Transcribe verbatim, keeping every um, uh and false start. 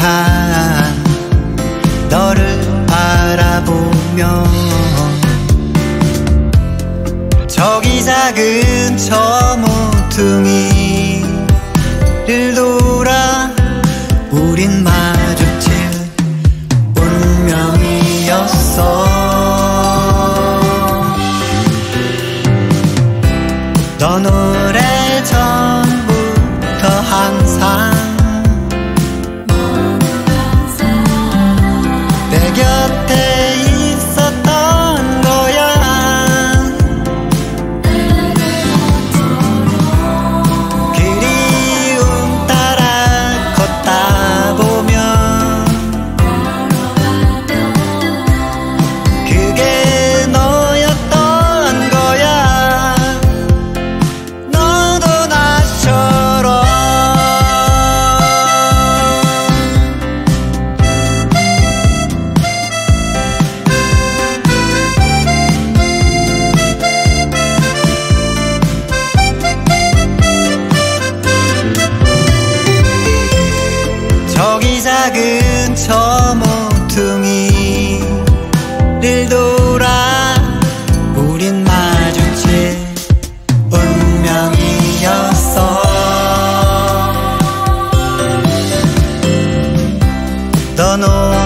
행복한 너를 바라보며 저기 작은 저 모퉁이를 돌아 우린 마주칠 운명이었어. 넌 오래전부터 항상 내 곁에 있었던 거야. 그리움 따라 걷다 보면 그게 너였던 거야. 너도 나처럼 작은 저 모퉁이를 돌아 우린 마주칠 운명이었어. 넌